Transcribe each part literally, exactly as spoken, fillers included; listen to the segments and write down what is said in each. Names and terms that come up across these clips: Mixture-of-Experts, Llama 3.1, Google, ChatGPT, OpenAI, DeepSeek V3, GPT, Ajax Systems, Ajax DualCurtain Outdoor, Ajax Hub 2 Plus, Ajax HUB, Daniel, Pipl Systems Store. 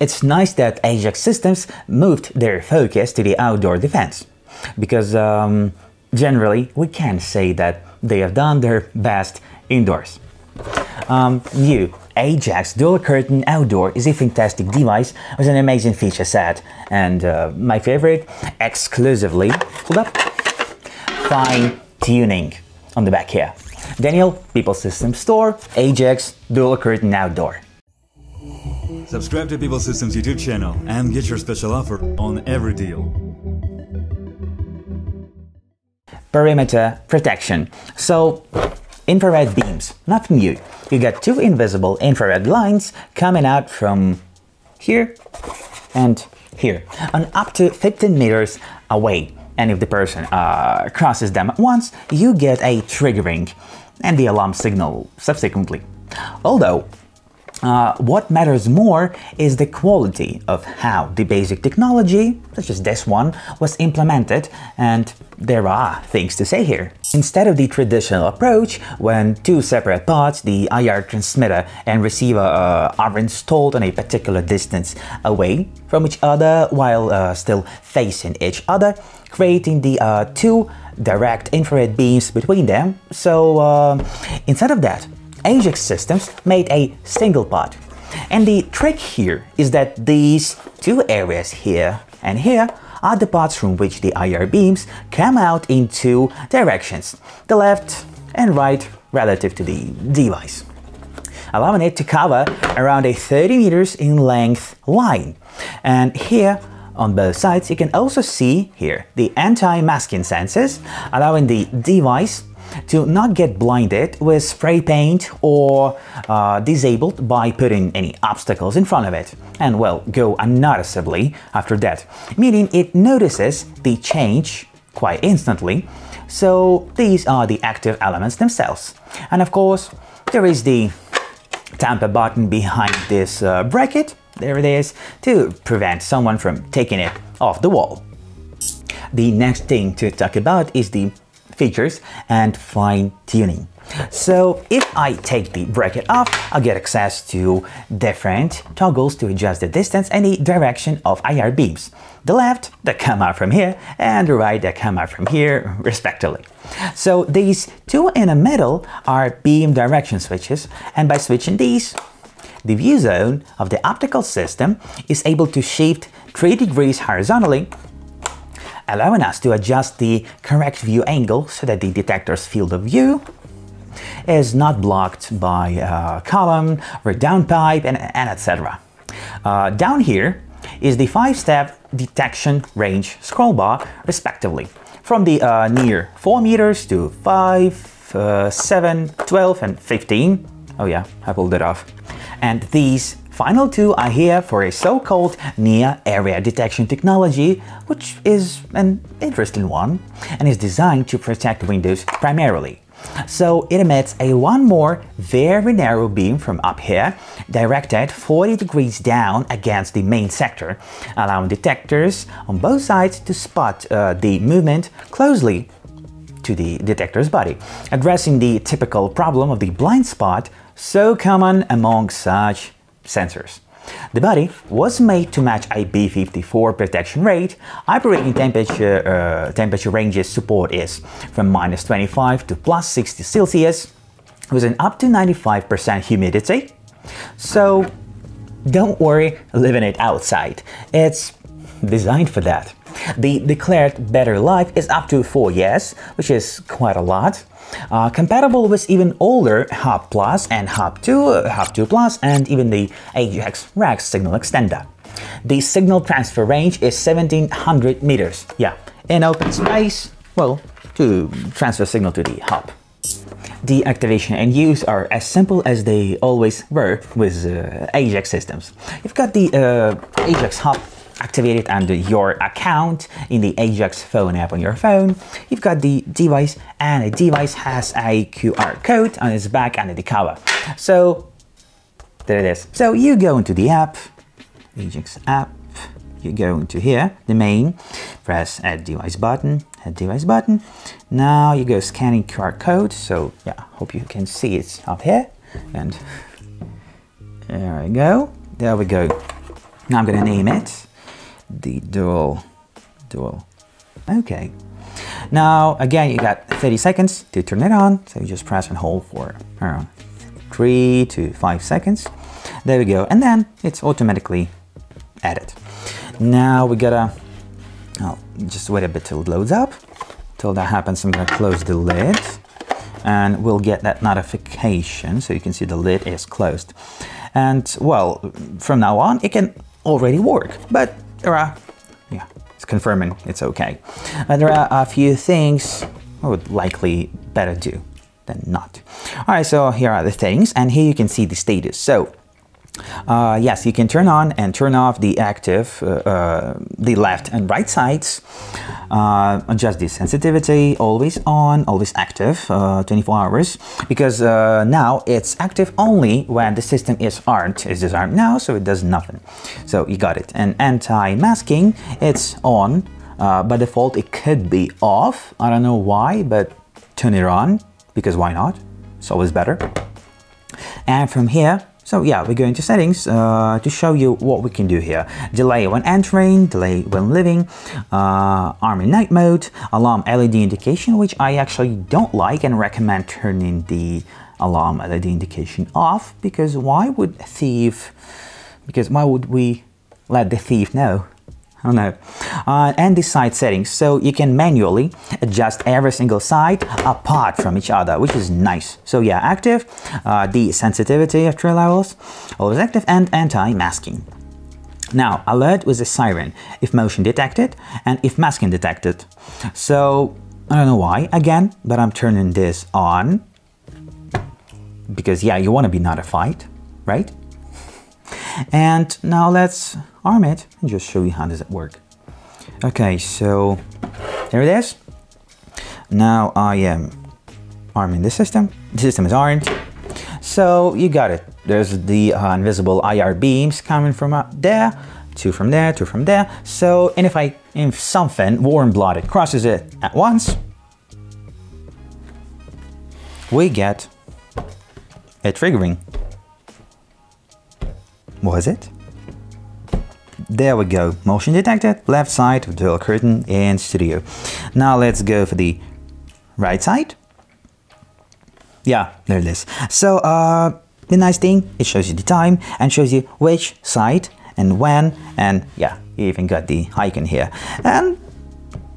It's nice that Ajax Systems moved their focus to the outdoor defense, because um, generally we can say that they have done their best indoors. Um, new Ajax DualCurtain Outdoor is a fantastic device with an amazing feature set, and uh, my favorite, exclusively, hold up, fine tuning on the back here. Daniel, Pipl Systems Store, Ajax DualCurtain Outdoor. Subscribe to Pipl Systems YouTube channel and get your special offer on every deal. Perimeter protection. So, infrared beams, nothing new. You got two invisible infrared lines coming out from here and here, and up to fifteen meters away. And if the person uh, crosses them at once, you get a triggering and the alarm signal subsequently. Although, uh, what matters more is the quality of how the basic technology, such as this one, was implemented, and there are things to say here. Instead of the traditional approach, when two separate parts, the I R transmitter and receiver, uh, are installed on a particular distance away from each other while uh, still facing each other, creating the uh, two direct infrared beams between them. So uh, instead of that, Ajax Systems made a single part. And the trick here is that these two areas here and here are the parts from which the I R beams come out in two directions, the left and right relative to the device, allowing it to cover around a thirty meters in length line. And here on both sides you can also see here the anti-masking sensors, allowing the device to not get blinded with spray paint or uh, disabled by putting any obstacles in front of it, and will go unnoticeably after that, meaning it notices the change quite instantly. So these are the active elements themselves. And of course there is the tamper button behind this uh, bracket, there it is, to prevent someone from taking it off the wall. The next thing to talk about is the features and fine tuning. So if I take the bracket off, I'll get access to different toggles to adjust the distance and the direction of I R beams. The left that come out from here and the right that come out from here, respectively. So these two in the middle are beam direction switches, and by switching these, the view zone of the optical system is able to shift three degrees horizontally, allowing us to adjust the correct view angle so that the detector's field of view is not blocked by a column or a downpipe and, and et cetera. Uh, down here is the five-step detection range scroll bar, respectively, from the uh, near four meters to five, uh, seven, twelve, and fifteen. Oh yeah, I pulled it off. And these final two are here for a so-called near area detection technology, which is an interesting one and is designed to protect windows primarily. So it emits a one more very narrow beam from up here, directed forty degrees down against the main sector, allowing detectors on both sides to spot uh, the movement closely to the detector's body, addressing the typical problem of the blind spot, so common among such sensors. The body was made to match I P fifty-four protection rate. Operating temperature uh, temperature ranges support is from minus twenty-five to plus sixty Celsius, with an up to ninety-five percent humidity. So don't worry leaving it outside, it's designed for that. The declared better life is up to four years, which is quite a lot. Uh, compatible with even older Hub plus and Hub two, uh, Hub two plus, and even the Ajax Rack signal extender. The signal transfer range is seventeen hundred meters. Yeah, in open space, well, to transfer signal to the Hub. The activation and use are as simple as they always were with uh, Ajax Systems. You've got the uh, Ajax Hub activated under your account in the Ajax phone app on your phone. You've got the device, and the device has a Q R code on its back under the cover. So there it is. So you go into the app, Ajax app, you go into here, the main, press add device button, add device button. Now you go scanning Q R code. So yeah, hope you can see it's up here. And there we go, there we go. Now I'm going to name it the dual, dual. Okay. Now, again, you got thirty seconds to turn it on. So you just press and hold for around three to five seconds. There we go. And then it's automatically added. Now we gotta, I'll just wait a bit till it loads up. Till that happens, I'm gonna close the lid and we'll get that notification. So you can see the lid is closed. And well, from now on, it can already work, but there are, yeah, it's confirming it's okay. And there are a few things I would likely better do than not. All right, so here are the things, and here you can see the status. So uh, yes, you can turn on and turn off the active, uh, uh, the left and right sides, uh, adjust the sensitivity, always on, always active, uh, twenty-four hours, because uh, now it's active only when the system is armed. It's disarmed now, so it does nothing. So you got it. And anti-masking, it's on, uh, by default it could be off, I don't know why, but turn it on, because why not? It's always better. And from here, so yeah, we go into settings uh, to show you what we can do here. Delay when entering, delay when leaving, uh, arm in night mode, alarm L E D indication, which I actually don't like and recommend turning the alarm L E D indication off, because why would a thief, because why would we let the thief know? I don't know. Uh, and the side settings, so you can manually adjust every single side apart from each other, which is nice. So yeah, active, uh, the sensitivity of three levels, always active, and anti-masking. Now, alert with a siren, if motion detected, and if masking detected. So, I don't know why, again, but I'm turning this on, because yeah, you want to be notified, right? And now let's arm it and just show you how does it work. Okay, so there it is. Now I am arming the system. The system is armed. So you got it. There's the uh, invisible I R beams coming from up there, two from there, two from there. So, and if I, if something warm-blooded crosses it at once, we get a triggering. Was it? There we go. Motion detected, left side of dual curtain in studio. Now let's go for the right side. Yeah, there it is. So uh, the nice thing, it shows you the time and shows you which side and when, and yeah, you even got the icon here. And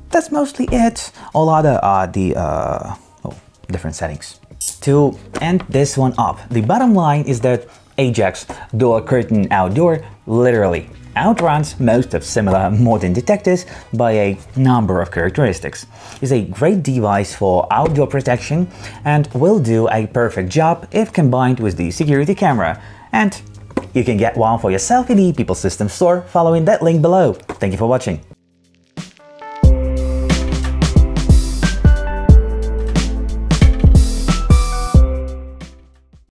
that's mostly it. All other are the uh, oh, different settings. To end this one up, the bottom line is that Ajax DualCurtain Outdoor literally outruns most of similar modern detectors by a number of characteristics. It's a great device for outdoor protection and will do a perfect job if combined with the security camera. And you can get one for yourself in the Pipl Systems Store following that link below. Thank you for watching.